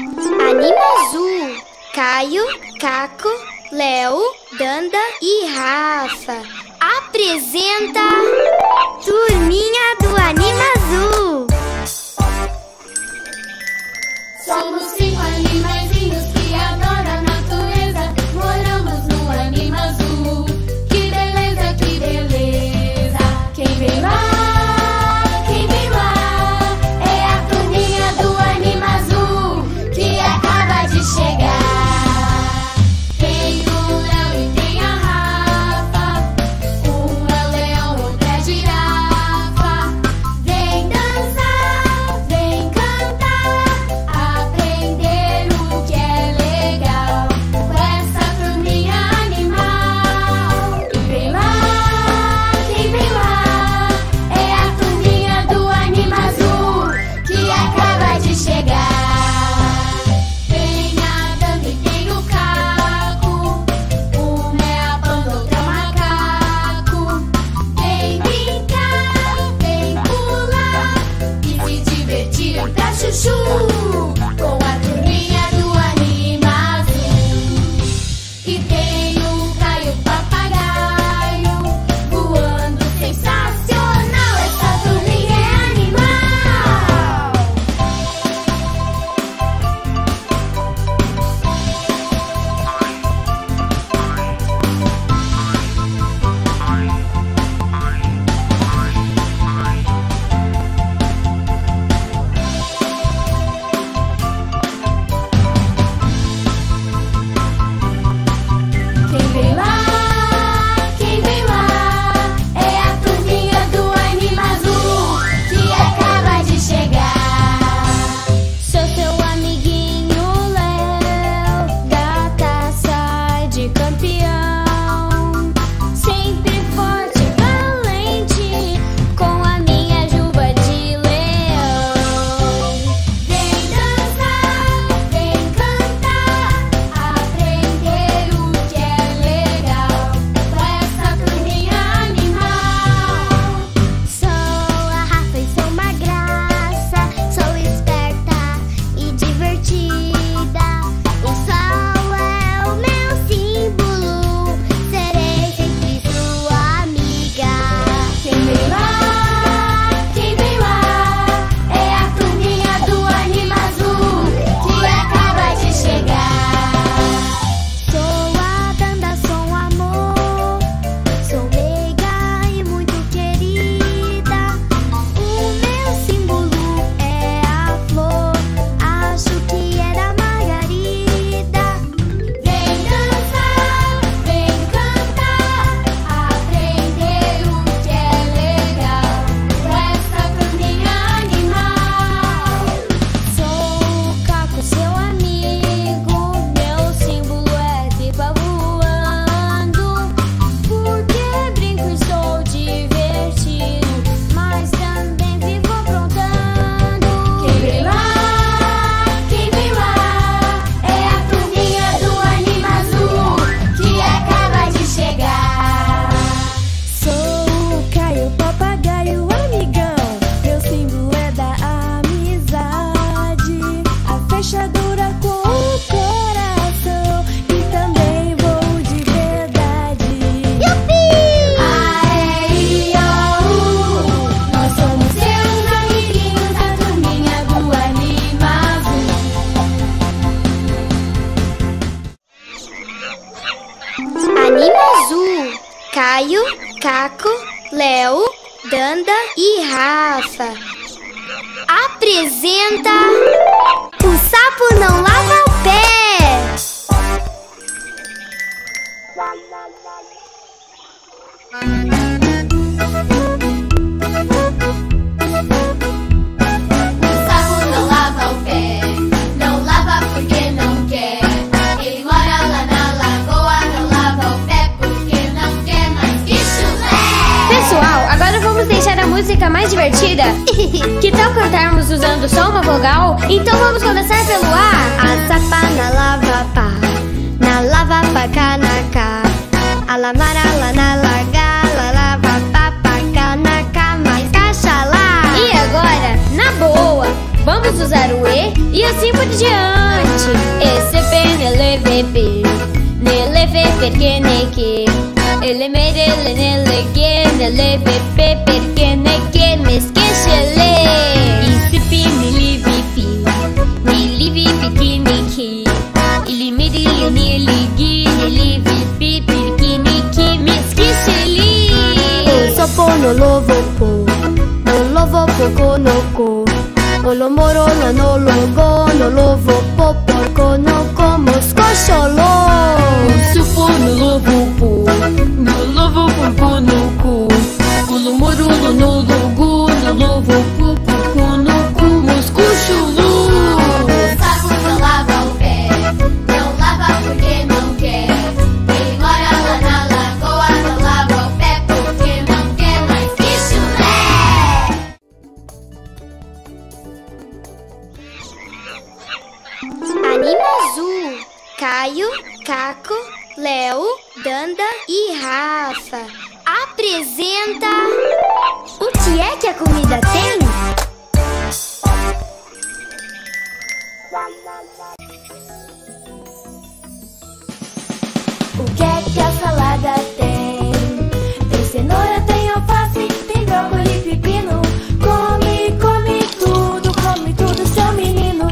Animazoo, Caio, Caco, Léo, Danda e Rafa apresenta Turminha do Animazoo. Somos 5 animaizinhos que adoram a natureza. Moramos no Animazoo. Que beleza, que beleza. Quem vem lá é a turminha do Animazoo que acaba de chegar. Caio, Caco, Léo, Danda e Rafa apresenta O Sapo Não Lava o Pé. Deixar a música mais divertida? Que tal cantarmos usando só uma vogal? Então vamos começar pelo A. A sapa na lava pá cá na cá. A lamara lá na larga, la lava pá pá cá na cá mais caixa lá. E agora, na boa, vamos vamos usar o E e assim por diante. ECP, NLVP, NLV, porque neque. Elemerele, NLG, NLVP, porque neque, nesquecele. ICP, NLVP, NLVP, que neque. Ilimidili, NLG, NLVP, porque neque, nesquecele. O sopo, no lovopo, no lovopo, conoco. Olomorola no logo, no lovo popo, no como escocholo. Supo no lovo, no lovo popo no cu. Olomorola no logo, no lovo popo, no como escocholo. O saco não lava o pé, não lava porque não quer. Ele mora lá na lagoa, não lava o pé porque não quer mais que chulé. Animazoo, Caio, Caco, Léo, Danda e Rafa apresenta... O que é que a comida tem? O que é que a salada tem? Tem cenoura, tem alface, tem brócolis, pepino. Come tudo, seu menino.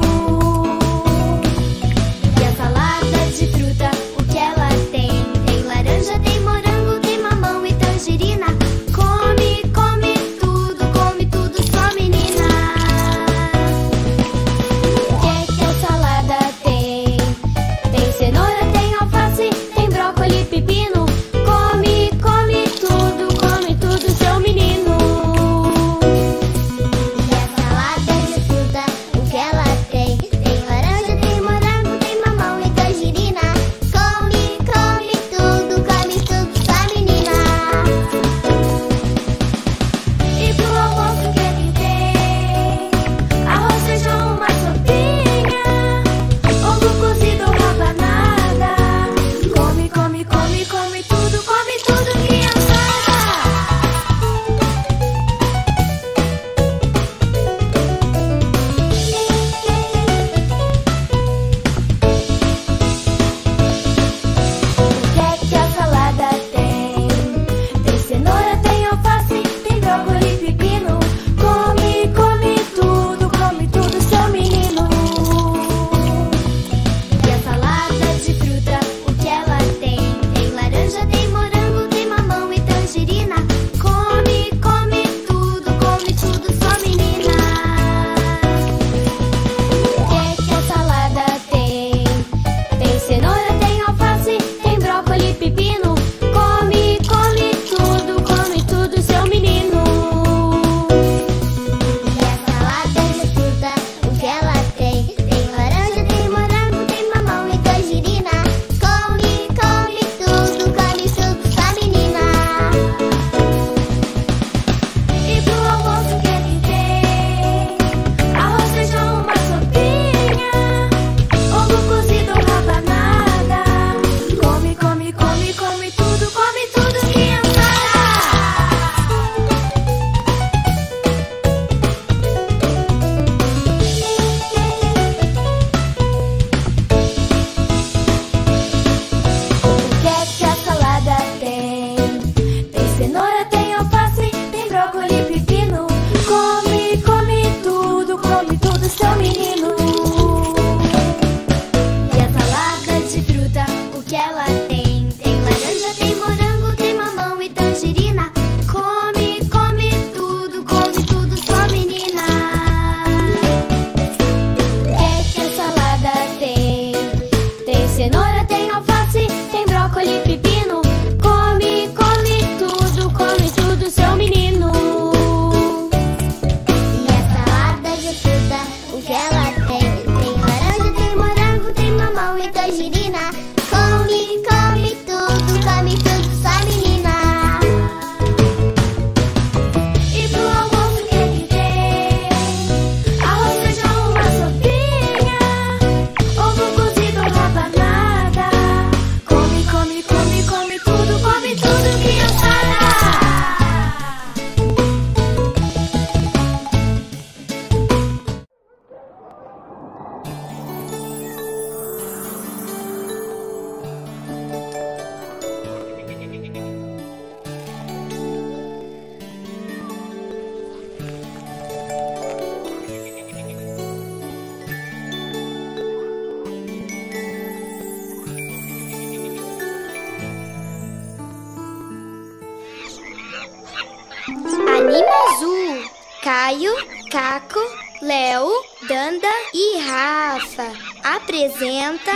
Animazoo, Caio, Caco, Léo, Danda e Rafa apresenta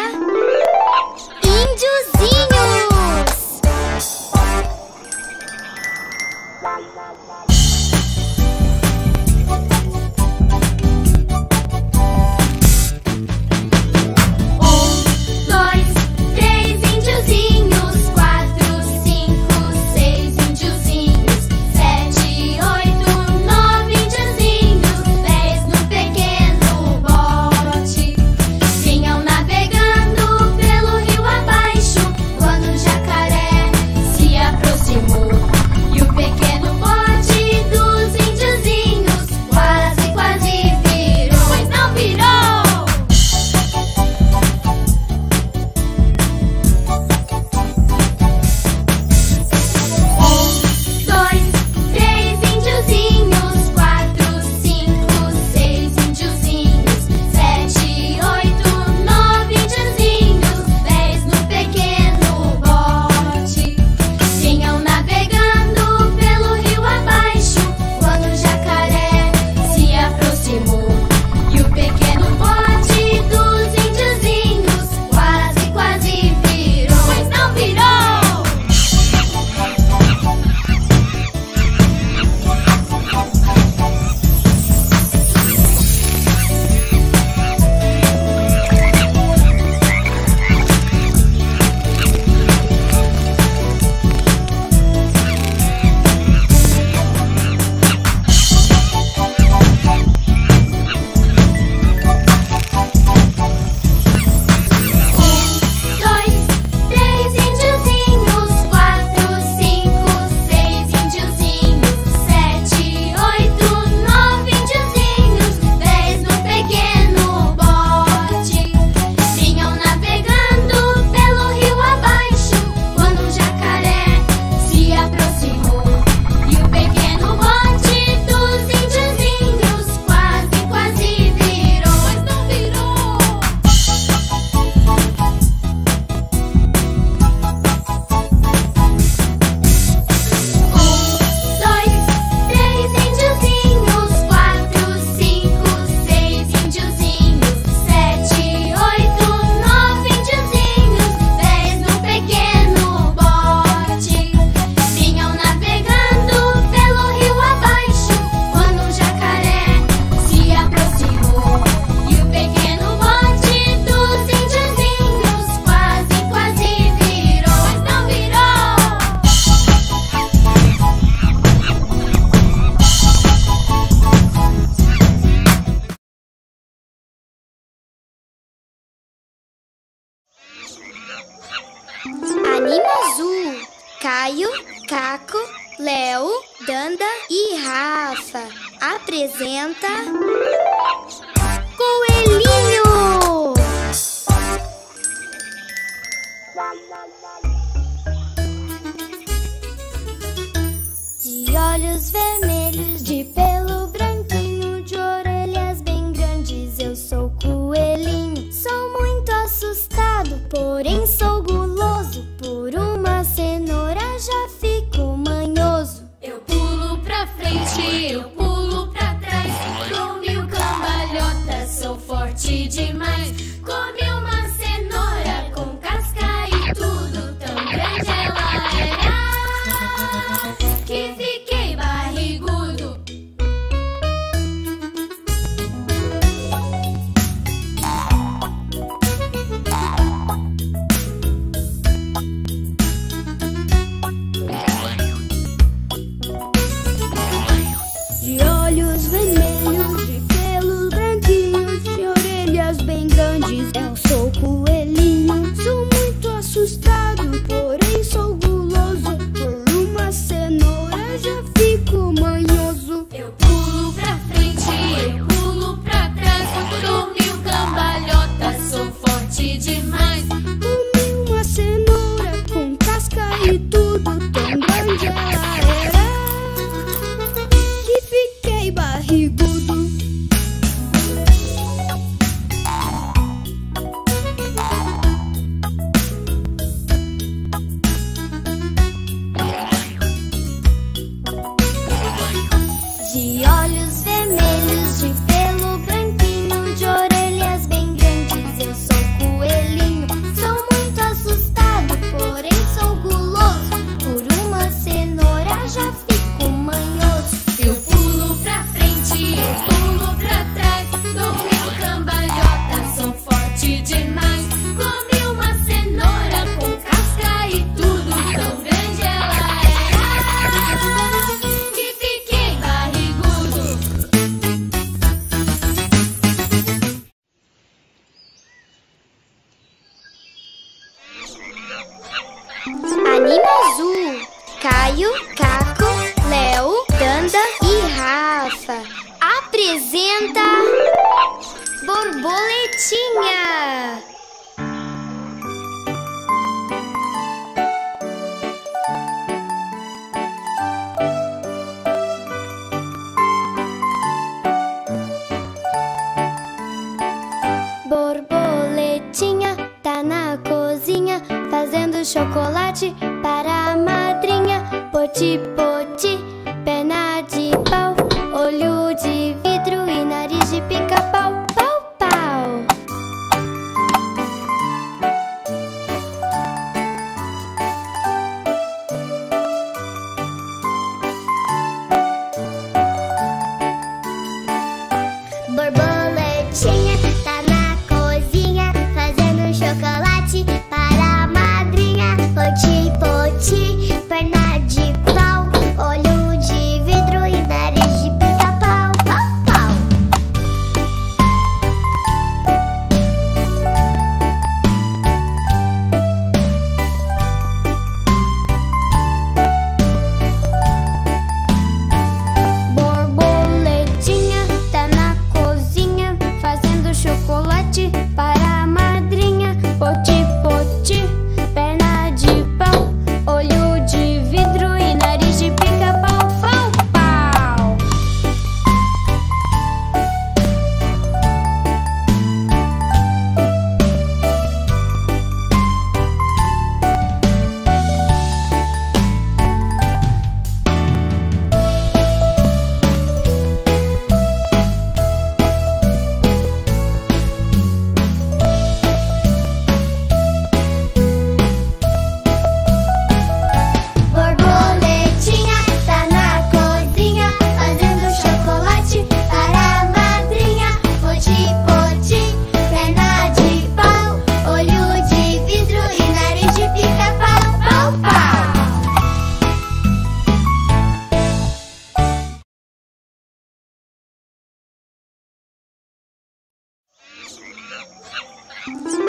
Índiozinhos! Animazoo, Caio, Caco, Léo, Danda e Rafa apresenta Coelhinho! De olhos vermelhos, de pelo branquinho, de orelhas bem grandes, eu sou coelhinho. Sou muito assustado, porém sou guloso. Por uma cenoura já fico manhoso. Eu pulo pra frente, eu pulo pra trás, pro meu canto. Borboletinha! Borboletinha tá na cozinha fazendo chocolate para a madrinha. Poti, poti, perna de pau, olho de vidro e nariz de pica-pau.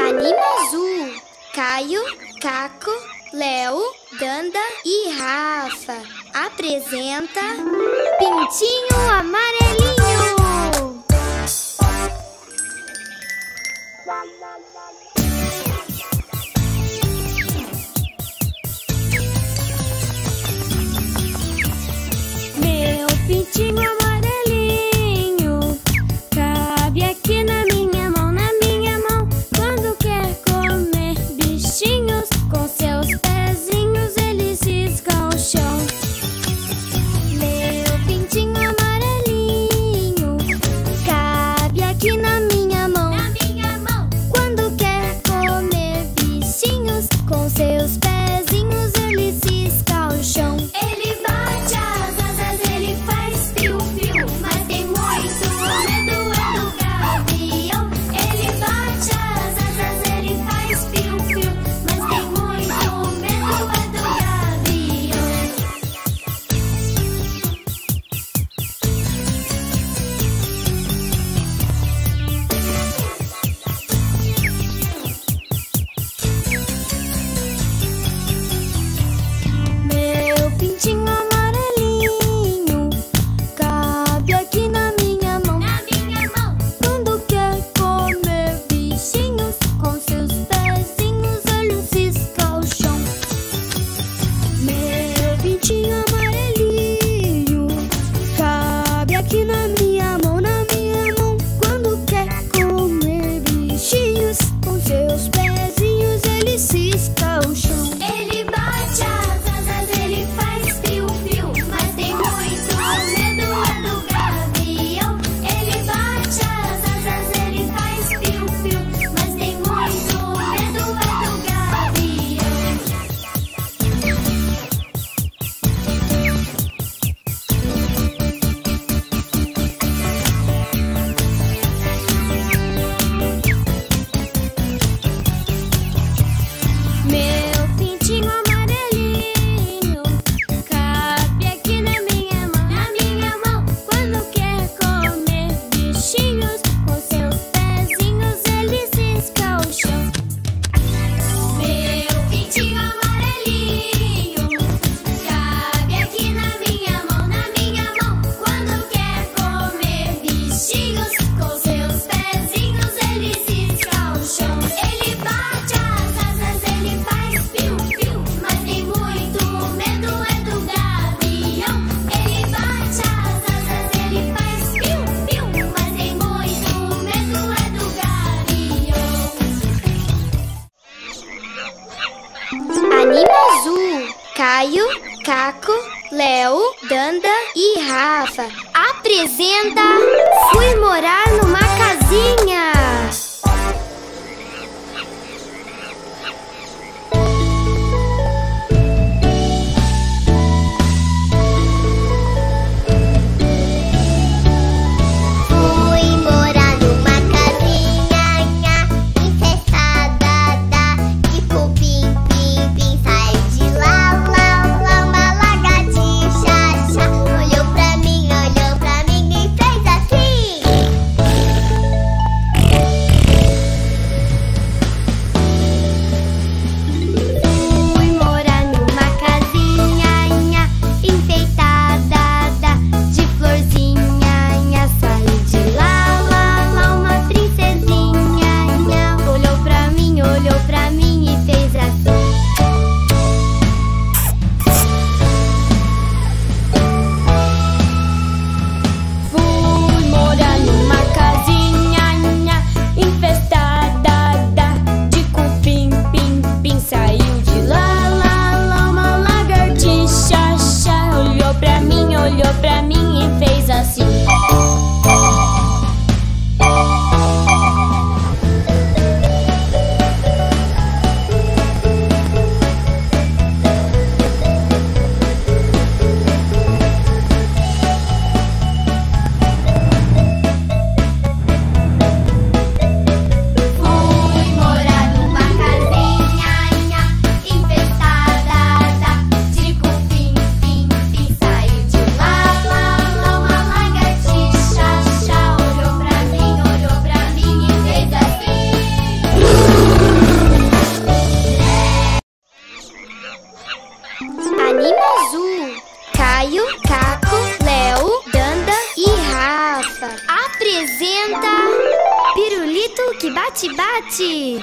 Animazoo, Caio, Caco, Léo, Danda e Rafa apresenta Pintinho Amarelinho. Meu pintinho amarelinho cabe aqui na minha. Com seus pezinhos ele cisca o chão. Meu pintinho amarelinho Danda e Rafa apresenta Fui Morar Numa Casinha. Animazoo, Caio, Caco, Léo, Danda e Rafa apresenta Pirulito que bate-bate.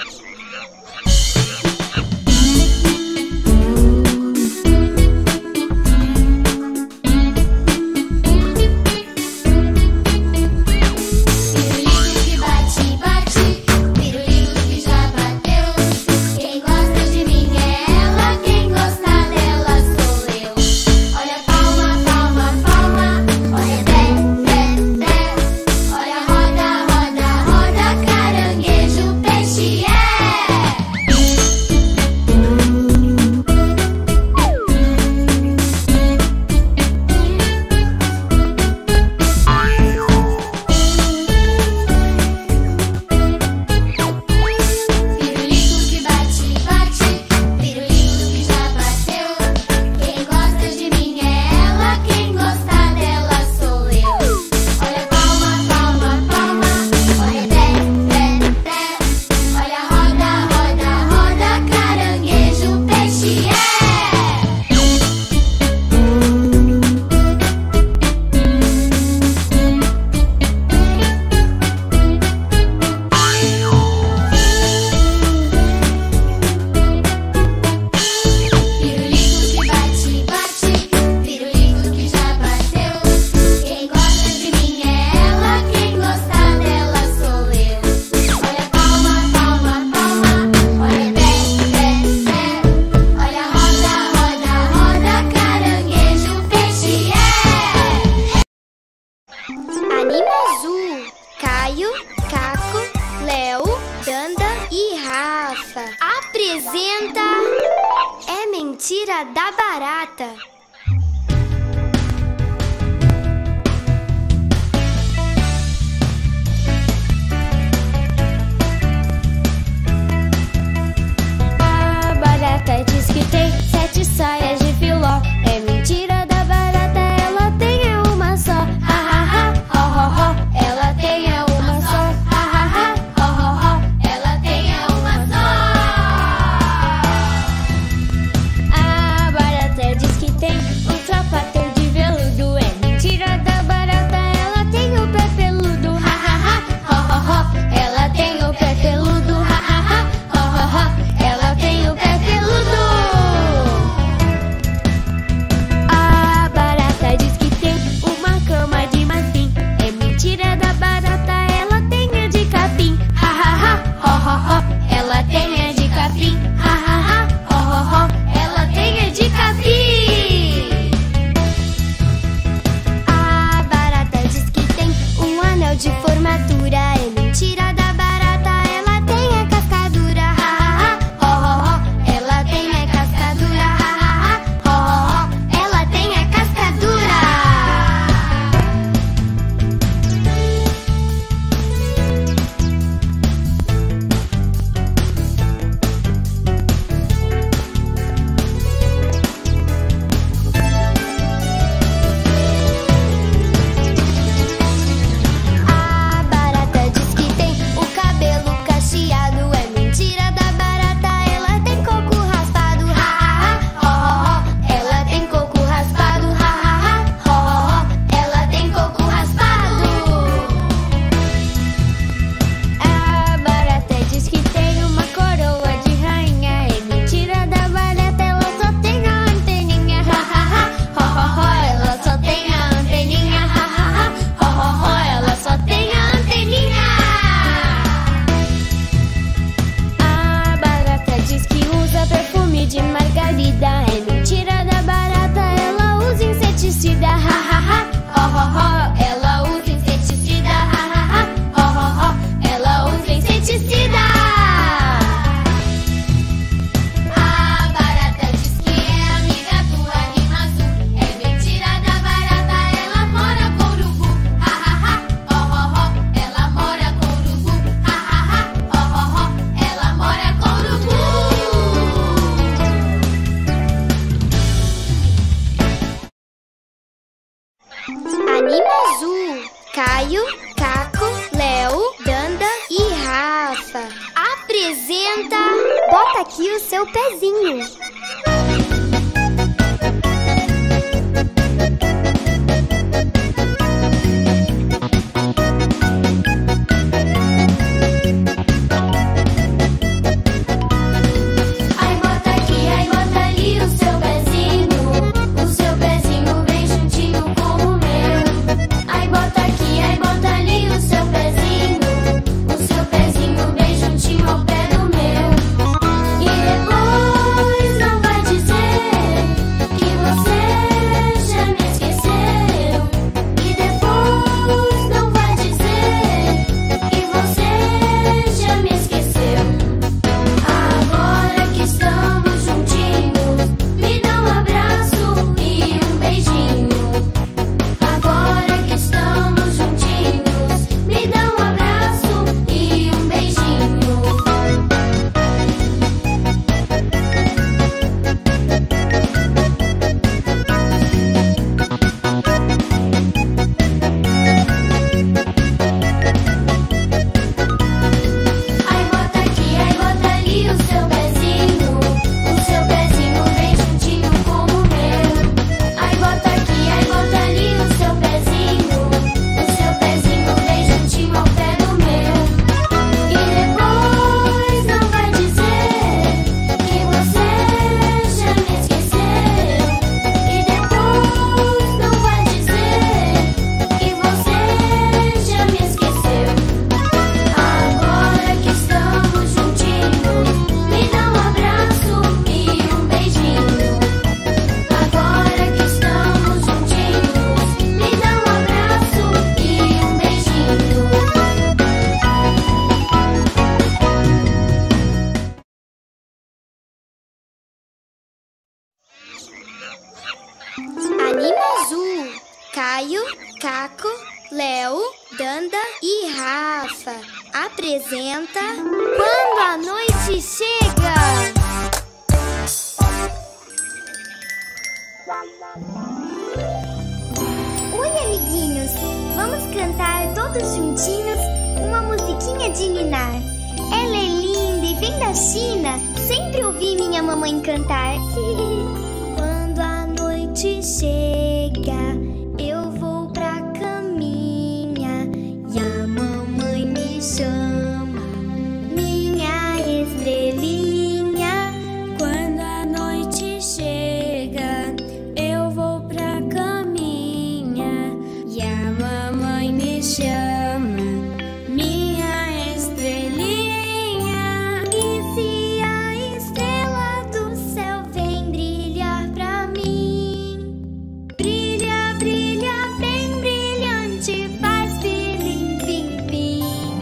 Mentira da barata. A barata diz que tem 7 saias de filó. É mentira da barata, ela tem é uma só. Ha ha ha, ho ho ho. Ela tem é uma só. Ha ha ha, ho ho ho. Ela tem é uma só. Tem Bota aqui o seu pezinho. Animazoo, Caio, Caco, Léo, Danda e Rafa apresenta Quando a Noite Chega. Oi, amiguinhos, vamos cantar todos juntinhos uma musiquinha de ninar. Ela é linda e vem da China, sempre ouvi minha mamãe cantar. Chega, eu vou pra caminha e a mamãe me chama, minha estrelinha. Quando a noite chega, eu vou pra caminha e a mamãe me chama, minha estrelinha. E se a estrela do céu vem brilhar pra mim, brilha bem brilhante, faz pilim, pim, pim.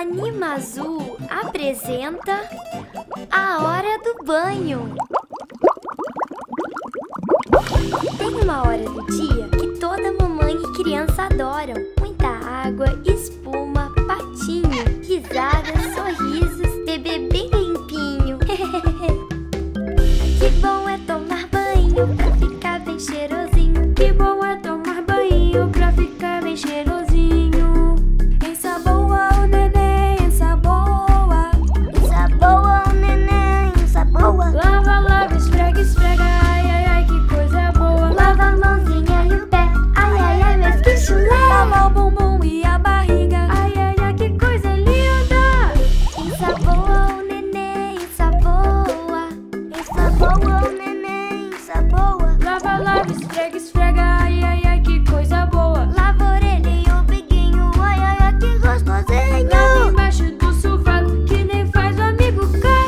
Animazoo apresenta A Hora do Banho. Tem uma hora do dia que toda mamãe e criança adoram. Muita água, espuma, patinho, risadas, sorrisos, bebê bem limpinho. Que bom é tomar banho pra ficar bem cheirosinho. Que bom é tomar banho pra ficar bem cheirosinho. Essa boa o neném, essa boa. Essa boa o neném, essa boa. Lava, lava, esfrega, esfrega. Ai, ai, ai, que coisa boa. Lava a mãozinha e o pé. Ai, ai, ai, mas que chulé. Lava o bumbum e a barriga. Ai, ai, ai, que coisa linda. Essa boa o neném, essa boa. Essa boa o neném, essa boa. Lava, lava, esfrega, esfrega. Ai, ai, ai, que coisa boa. Lava a orelha e o biquinho. Ai, ai, ai, que gostosinho. Lava embaixo do sovaco, que nem faz o amigo Caco.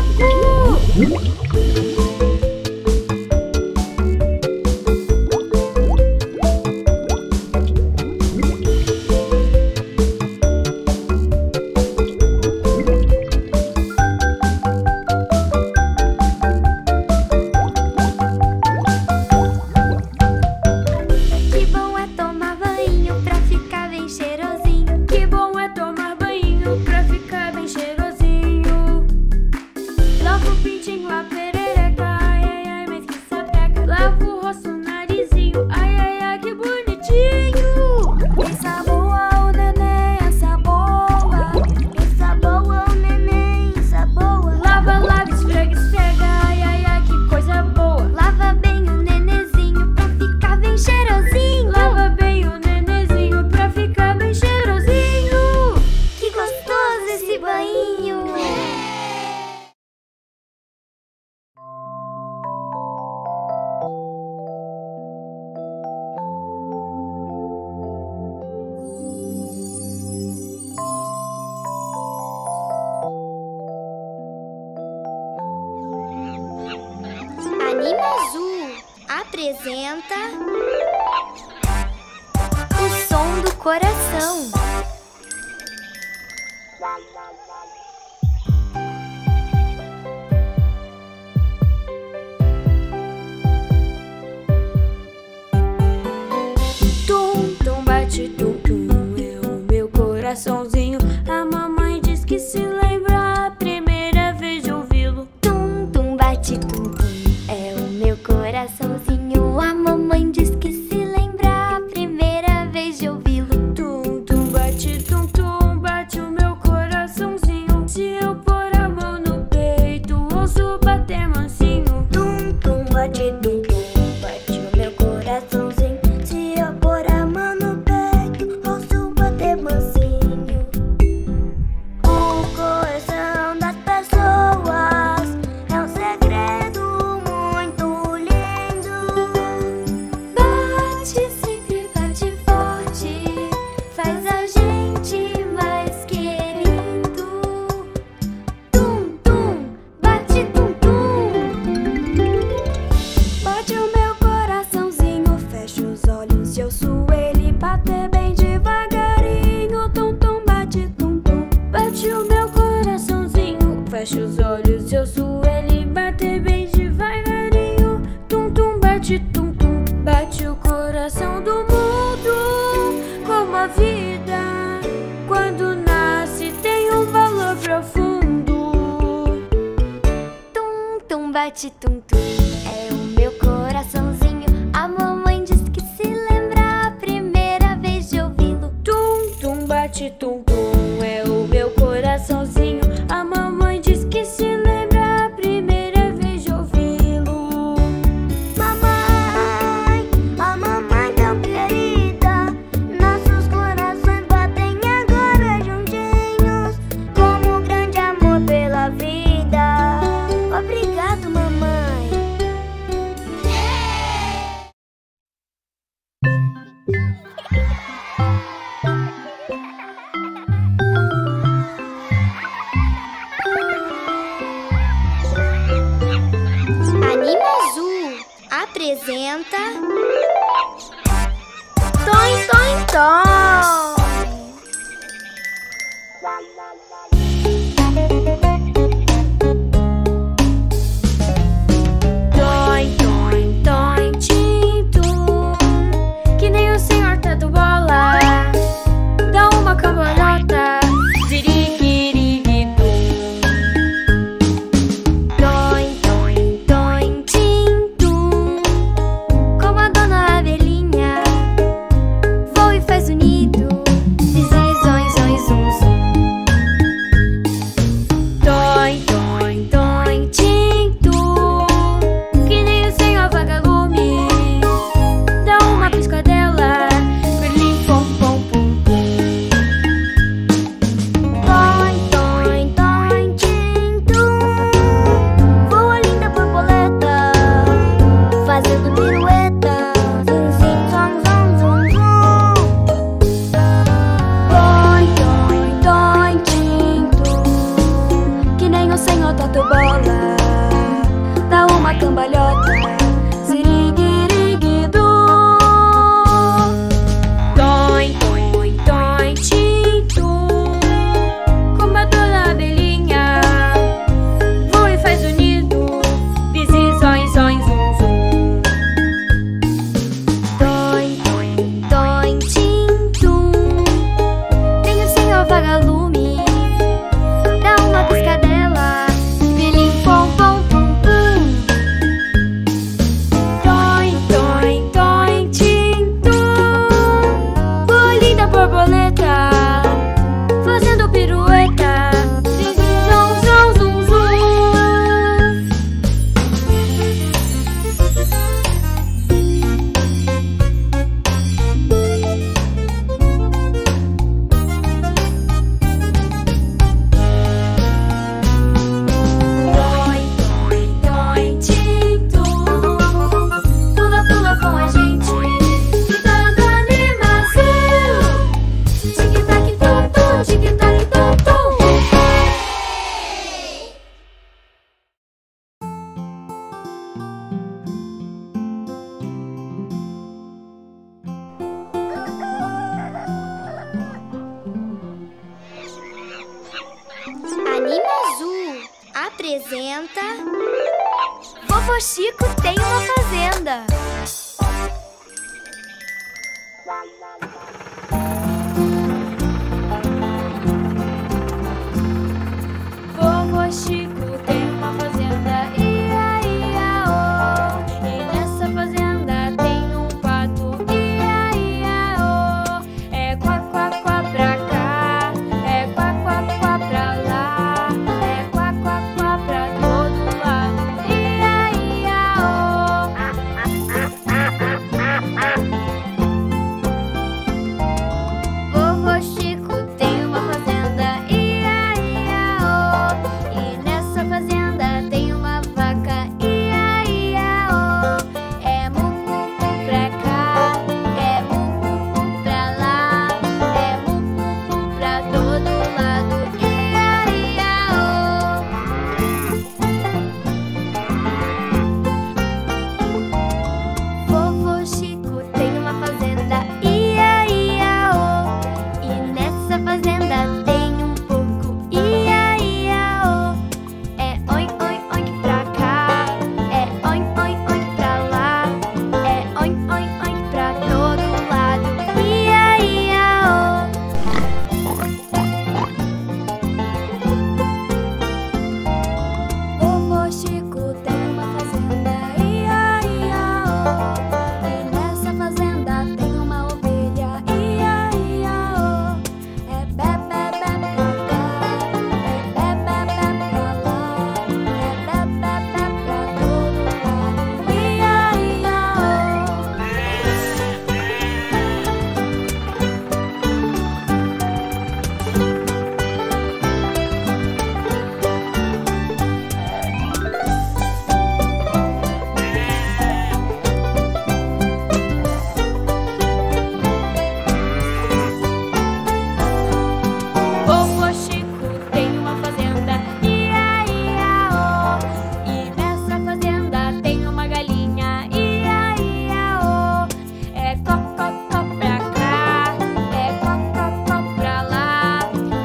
Apresenta o som do coração. Tum, tum, bate, tum, tum, é o meu coraçãozinho. A mamãe diz que se lembra a primeira vez de ouvi-lo. Tum, tum, bate, tum, tum. Coraçãozinho, a mamãe diz que se lembra a primeira vez de ouvi-lo. Tum, tum, bate o meu coraçãozinho. Se eu pôr a mão no peito, ouço bater mansinho. Tum, tum, bate o meu coraçãozinho. Se eu pôr a mão no peito, ouço bater mansinho. O coração das pessoas é um segredo. Feche os olhos e ouço ele bater bem devagarinho. Tum, tum, bate, tum, tum. Bate o coração do mundo como a vida. Quando nasce tem um valor profundo. Tum, tum, bate, tum, tum. É o meu coraçãozinho. A mamãe diz que se lembra a primeira vez de ouvi-lo. Tum, tum, bate, tum, tum. É o meu coraçãozinho. A mamãe apresenta Tom, Tom, Tom. 40. Vovô Chico tem uma fazenda. Vovô Chico tem uma fazenda, ia, ia, oh. E nessa fazenda tem um pato, ia, ia, oh. É quá, quá, quá pra cá, é quá, quá, quá pra lá, é quá, quá, quá pra todo lado, ia, ia, oh. Vovô Chico tem uma fazenda, ia, ia, oh. E nessa fazenda tem uma vaca, ia, ia, oh. É mu, mu, mu pra cá, é mu, mu, mu pra lá, é mu, mu, mu pra todo lado, ia, ia, oh. Vovô Chico tem uma fazenda, ia, ia, oh. E nessa fazenda tem um porco, ia, ia, oh. É oink, oink, oink pra cá, é oink, oink, oink pra lá, é oink, oink, oink pra todo lado, ia, ia, oh. Vovô Chico tem uma fazenda, ia, ia, oh. E nessa fazenda tem uma ovelha, ia, ia, oh. É bebê, bebê pra cá, é bebê, bebê pra lá, é bebê, bebê pra todo lado, ia, ia, oh. Vovô Chico tem uma fazenda, ia, ia, oh. E nessa fazenda tem uma galinha, ia, ia, oh. É có, có, có pra cá, é có, có,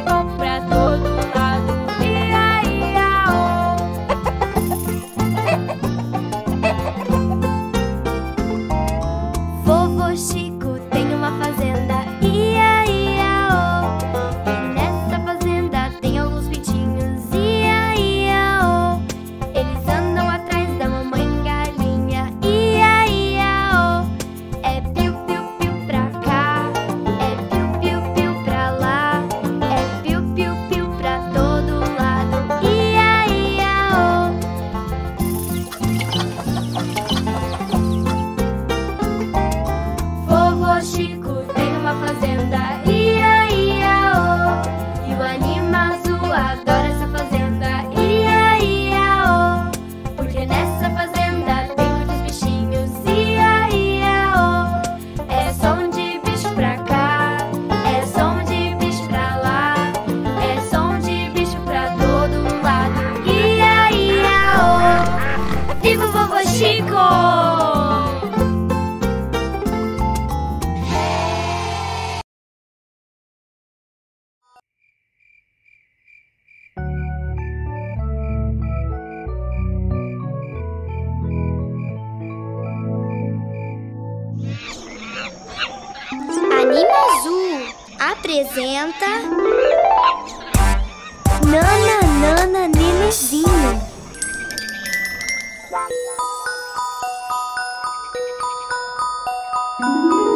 có pra lá, é có, có, có pra todo lado, ia, ia, oh. Vovô Chico tem uma fazenda, ia, ia, oh. E nessa fazenda tem alguns pintinhos, ia, ia, oh. Eles andam atrás da mamãe galinha, ia, ia, oh. É piu, piu, piu pra cá, é piu, piu, piu pra lá, é piu, piu, piu pra todo lado, ia, ia, oh. Vovô Chico tem uma fazenda, ia, ia, oh. E o Animazoo adora essa fazenda, ia, ia, oh. Porque nessa fazenda tem muitos bichinhos, ia, ia, oh. É som de bicho pra cá, é som de bicho pra lá, é som de bicho pra todo lado, ia, ia, oh. Viva o Vovô Chico! Animazoo apresenta Nana, Nana, Nenezinho.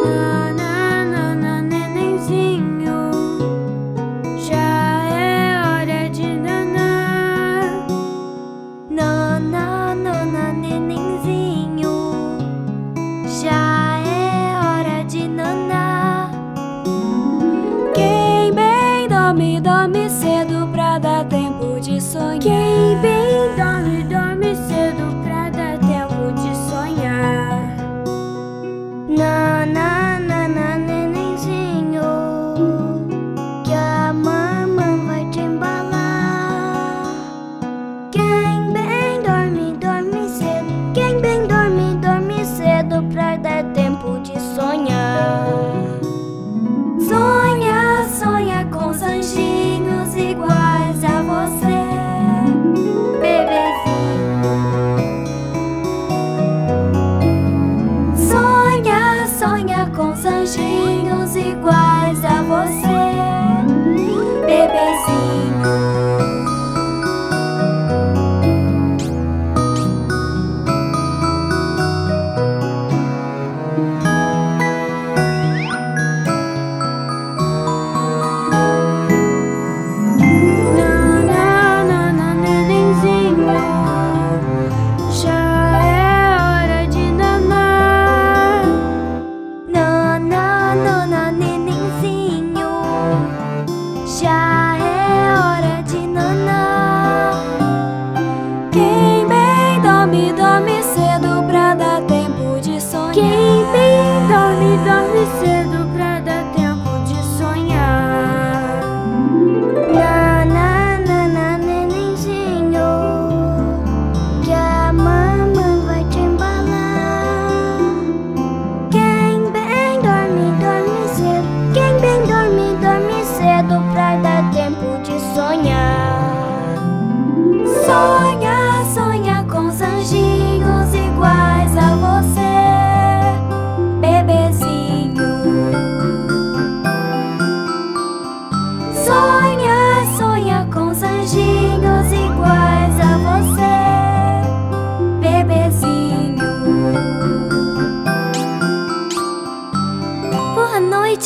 Nana, nana, nenenzinho, já é hora de nanar. Nana, nana, nenenzinho, já é hora de nanar. Quem bem dorme, dorme cedo pra dar tempo de sonhar. Quem bem dorme, dorme cedo pra dar tempo de sonhar. Nana, Dois anjinhos iguais a você, bebezinho. Na na nenenzinho, já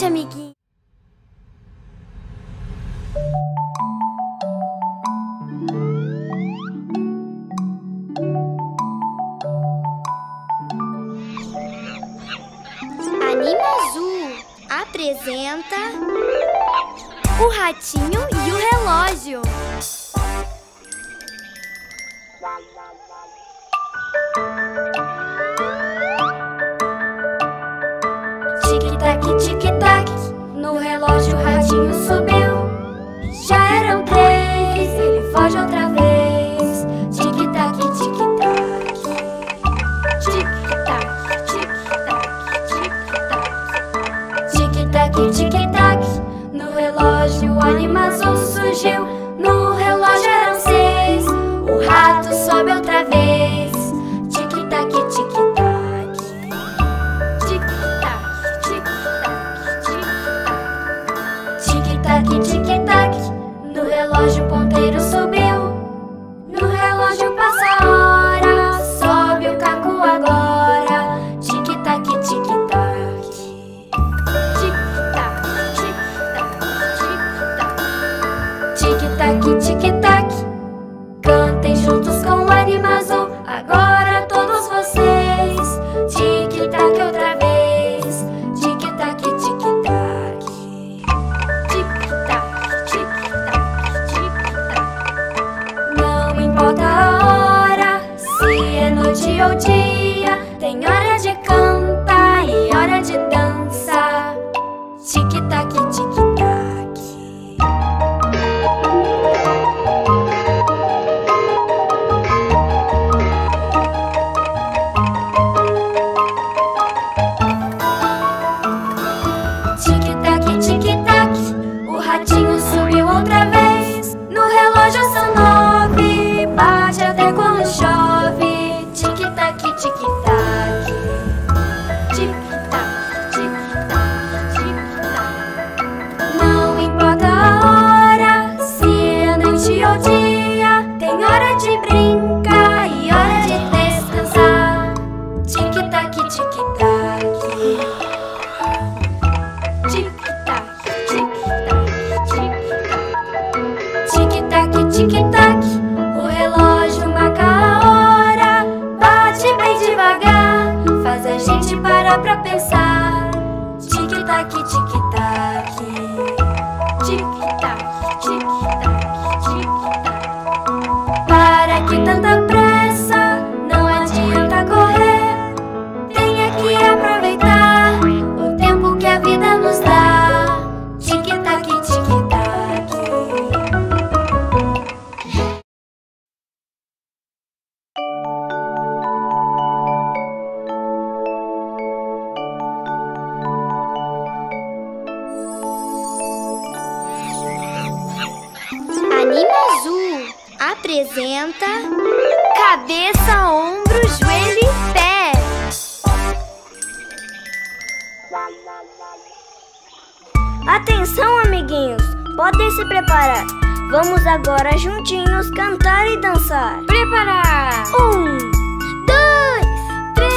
amiguinho. Animazoo apresenta o ratinho e o relógio. Tic-tac, tic-tac, no relógio o ratinho subiu. Já eram 3, ele foge outra vez. Tic-tac, tic-tac, tic-tac, tic-tac, tic-tac, tic-tac, tic-tac, no relógio o Animazoo surgiu. No relógio eram 6, o rato sobe outra vez. Tic-tac, tic-tac. Tic-tac, no relógio o ponteiro subiu. No relógio passa a hora, sobe o Caco agora. Tic-tac, tic-tac, tic-tac, tic-tac, tic-tac, tic-tac, tic-tac. Cantem juntos com o Animazoo, agora todos vocês. Tic-tac outra vez, tic-tac, tic-tac. Noite ou dia, tem hora de cantar e hora de dançar. Tic-tac, tic-tac. Tic-tac, tic-tac, o ratinho subiu outra vez. No relógio são 9, bate até quando chove. Tic-tac, tic-tac, tic-tac, tic-tac, tic-tac. Não importa a hora, se é noite ou dia, tem hora de brincar e hora de descansar. Tic-tac, tic-tac, tic-tac, tic-tac, tic-tac, tic-tac. O relógio marca a hora, bate bem devagar, faz a gente parar pra pensar. Tic-tac, tic-tac, tic-tac, tic-tac, tic-tac. Para que tanta pressa, não adianta correr. Tenha que aproveitar o tempo que a vida nos dá. Tic-tac, tic-tac. Apresenta cabeça, ombro, joelho e pé. Atenção, amiguinhos, podem se preparar. Vamos agora juntinhos cantar e dançar. Preparar! 1, 2, 3.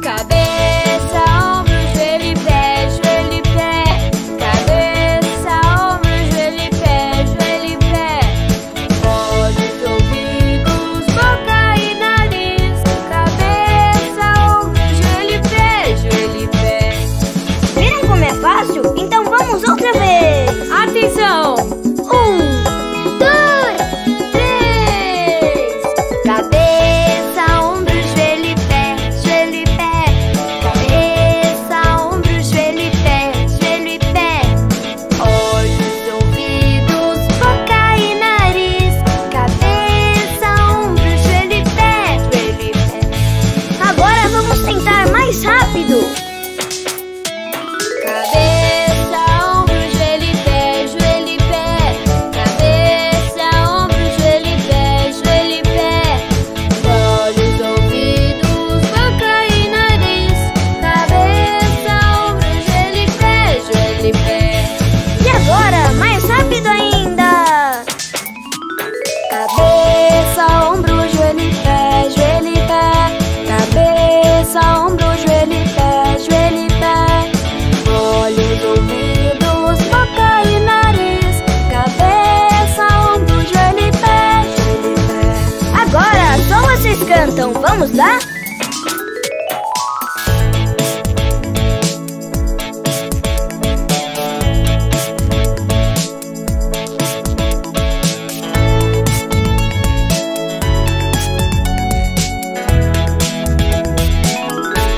Cabeça, vamos lá?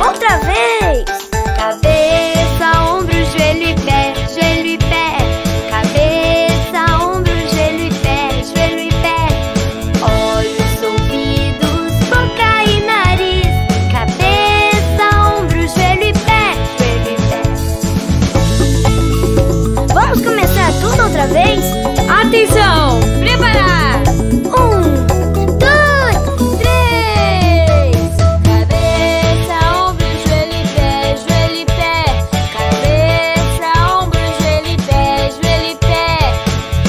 Outra vez! Cabeça, ombro, joelho e pé, joelho e pé. Cabeça, ombro, joelho e pé, joelho e pé. Olhos, ouvidos, boca. Outra vez? Atenção! Preparar! 1, 2, 3. Cabeça, ombro, joelho e pé, joelho e pé. Cabeça, ombro, joelho e pé, joelho e pé.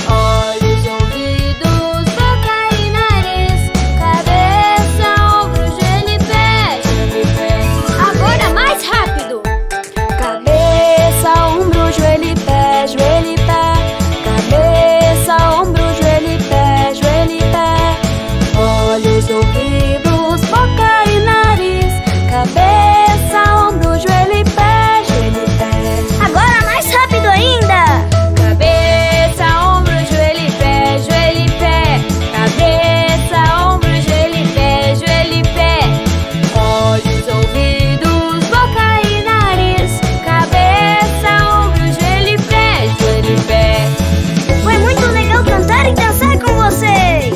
Olhos, ouvidos, boca e nariz. Cabeça, ombro, joelho e pé, joelho e pé. Agora mais rápido! Cabeça, ombro, joelho e pé, joelho e pé. Cabeça, ombro, joelho e pé, joelho e pé. Olhos, ouvidos, boca e nariz. Cabeça, ombro, joelho e pé, joelho e pé. Agora mais rápido ainda! Cabeça, ombro, joelho e pé, joelho e pé. Cabeça, ombro, joelho e pé, joelho e pé. Olhos, ouvidos, boca e nariz. Cabeça, ombro, joelho e pé, joelho e pé. Foi muito legal cantar e dançar com vocês!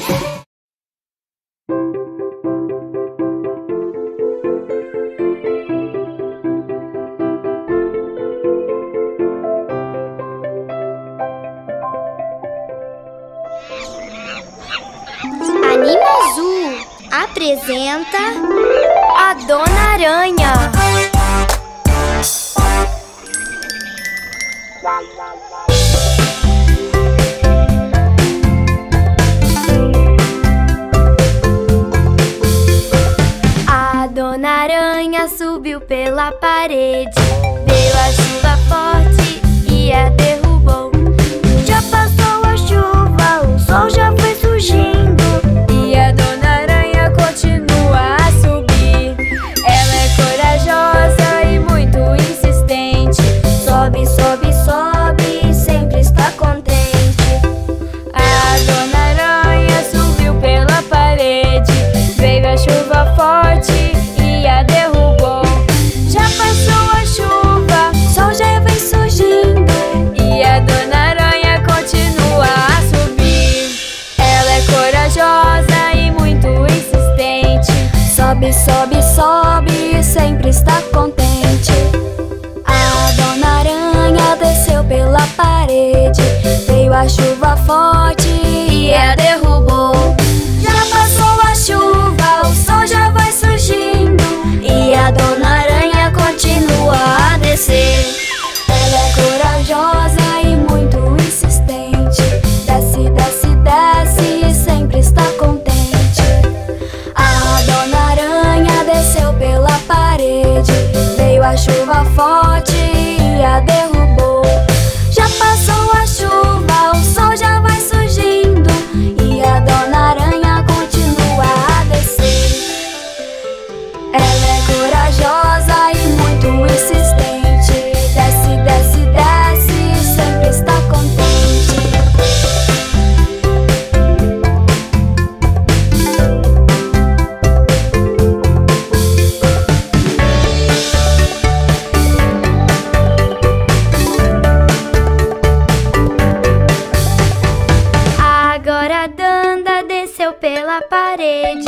Animazoo apresenta a Dona Aranha. Dona Aranha subiu pela parede, veio a chuva forte e a derrubou. Já passou a chuva, o sol já foi surgindo e a Dona Aranha continua a subir. Ela é corajosa e muito insistente, sobe, sobe, sobe e sempre está contente. A Dona Aranha subiu pela parede, veio a chuva forte, a derrubou. Já passou a chuva, o sol já vem surgindo e a Dona Aranha continua a subir. Ela é corajosa e muito insistente, sobe, sobe, sobe e sempre está contente. A Dona Aranha desceu pela parede, veio a chuva forte e a derrubou. Já passou a chuva, o sol já vai surgindo e a Dona Aranha continua pela parede.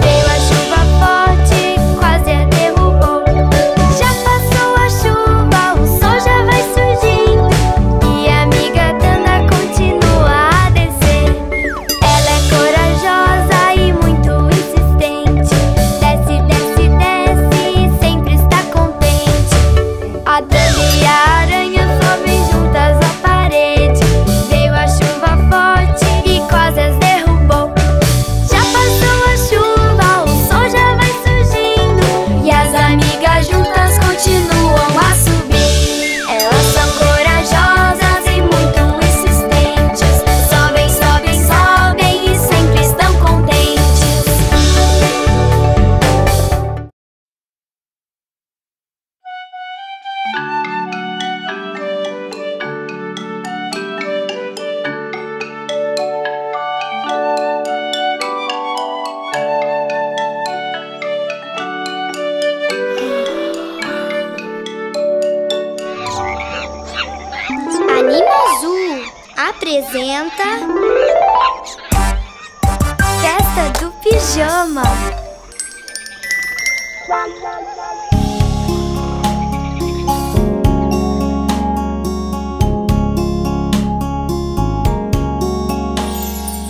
Veio a chuva forte, quase a derrubou. Já passou a chuva, o sol já vai surgindo e a amiga Danda continua a descer. Ela é corajosa e muito insistente. Desce, desce, desce e sempre está contente. A Danda e a aranha sobem juntas à parede. Veio a chuva forte e quase as derrubou. Já passou a chuva, o sol já vai surgindo e as amigas juntas continuam a subir. Elas são corajosas e muito insistentes. Sobem, sobem, sobem e sempre estão contentes. Animazoo apresenta Festa do Pijama.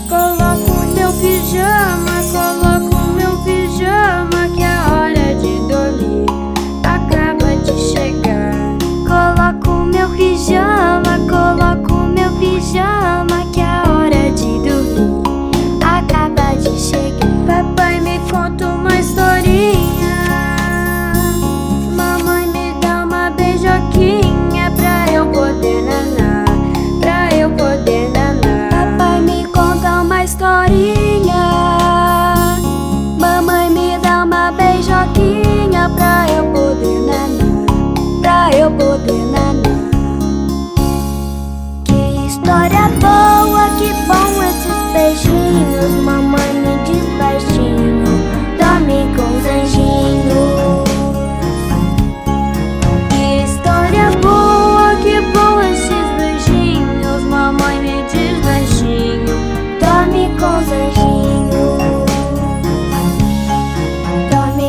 Coloca o teu pijama, coloca o meu pijama, que a hora de dormir acaba de chegar. Coloca o meu pijama, coloca o meu pijama, que a hora de dormir acaba de chegar. Papai me conta uma historinha, mamãe me dá uma beijoquinha, pra eu poder nanar, pra eu poder nanar. Papai me conta uma historinha, mamãe me dá uma beijoquinha, pra eu poder nanar, pra eu poder nanar. Que história boa, que bom esses beijinhos, mamãe me diz baixinho, dorme com os anjinhos.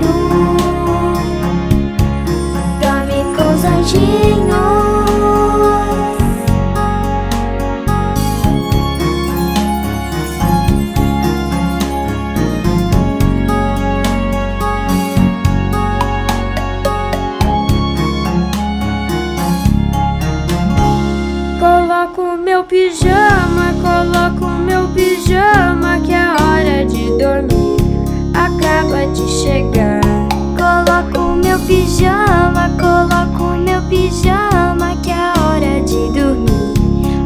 Que história boa, que bom esses beijinhos, mamãe me diz baixinho, dorme com os anjinhos, dorme com os anjinhos, mamãe me diz baixinho, dorme com os anjinhos. Coloco o meu pijama, coloco o meu pijama, que a hora de dormir acaba de chegar. Coloco o meu pijama, coloco o meu pijama, que a hora de dormir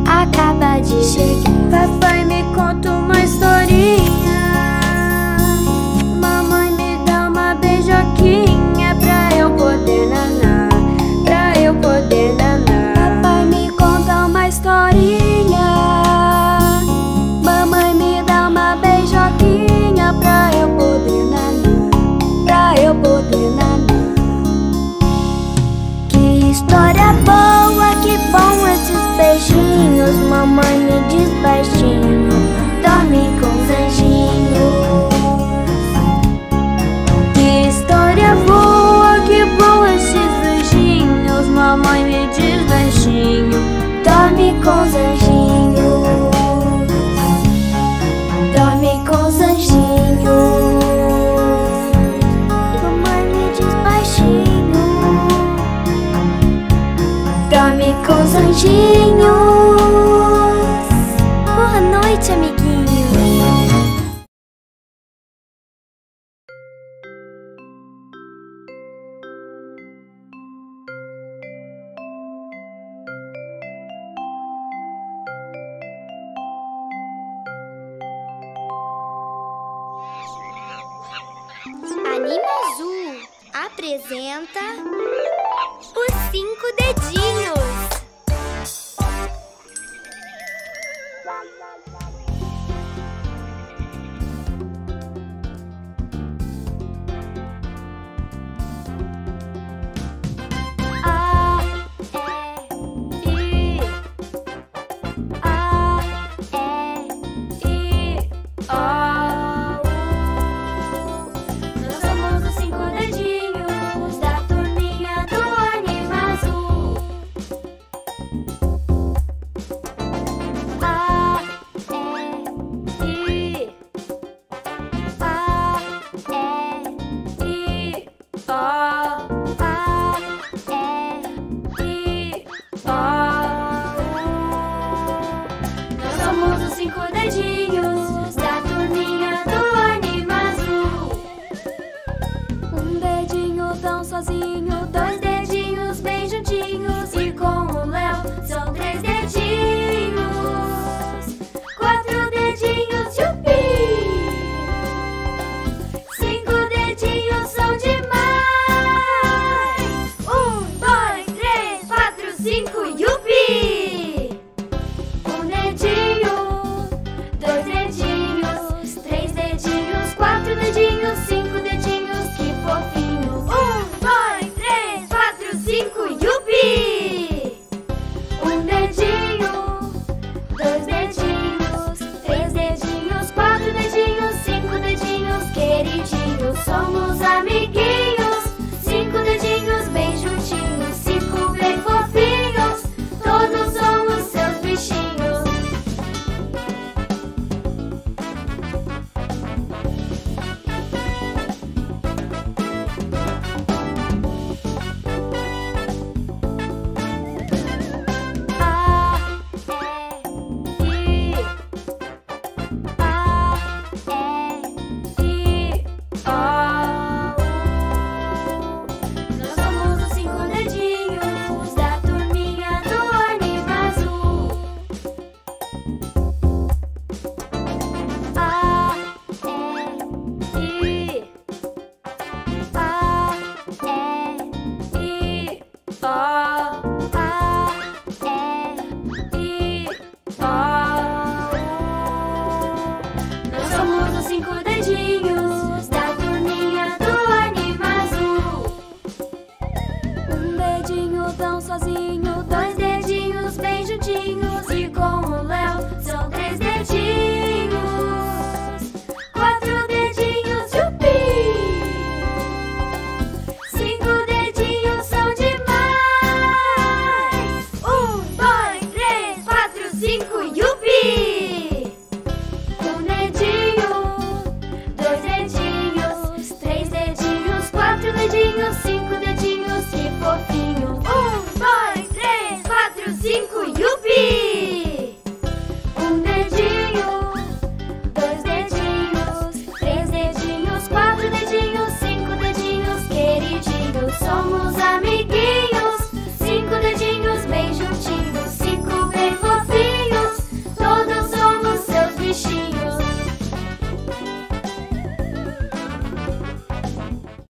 acaba de chegar. Papai me conta uma historinha, mamãe me dá uma beijoquinha, pra eu poder nanar, pra eu poder nanar. Papai me conta uma historinha, mamãe me dá uma beijoquinha, pra eu poder nanar, pra eu poder nanar. Que história boa, que bom esses beijinhos, mamãe me diz baixinho, dorme com os anjinhos. Que história boa, que bom esses beijinhos, mamãe me diz baixinho, dorme com os anjinhos, dorme com os anjinhos, mamãe me diz baixinho, dorme com os anjinhos. Boa noite, amiguinhos. Animazoo apresenta Os 5 Dedinhos. A, E, I, 5 dedinhos da turminha do Animazoo. Um dedinho tão sozinho, dois dedinhos bem juntinhos, e com o Léo são 3 dedinhos, 4 dedinhos, yupi! 5 dedinhos são demais! 1, 2, 3, 4, 5, yupi! Somos amiguinhos, 5 dedinhos bem juntinhos, 5 bem fofinhos, todos somos seus bichinhos. Nós somos os 5 dedinhos